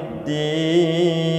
الدين.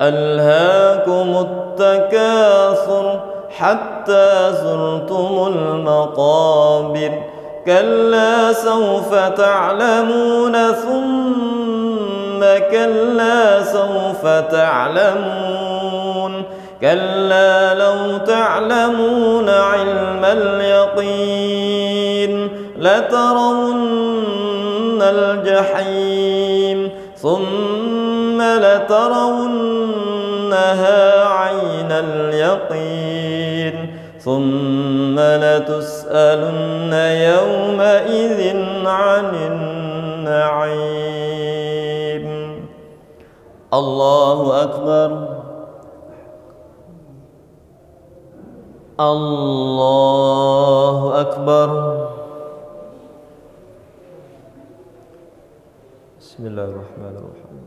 ألهاكم التكاثر حتى زرتم المقابر. كلا سوف تعلمون، ثم كلا سوف تعلمون. كلا لو تعلمون علم اليقين لترون الجحيم، ثم لترونها عين اليقين، ثم لتسألن يومئذ عن النعيم. الله أكبر. الله أكبر. بسم الله الرحمن الرحيم.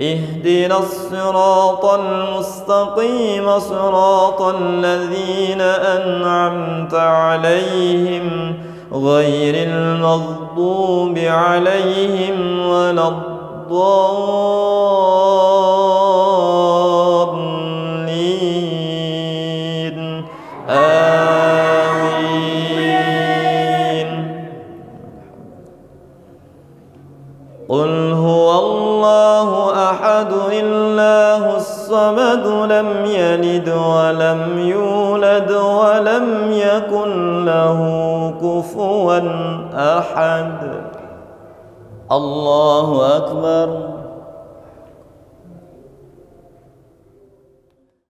اهدنا الصراط المستقيم، صراط الذين أنعمت عليهم، غير المغضوب عليهم ولا الضالين. آمين. قل هو الله أحد، الله الصمد، لم يلد ولم يولد ولم يكن له كفوا أحد. الله أكبر.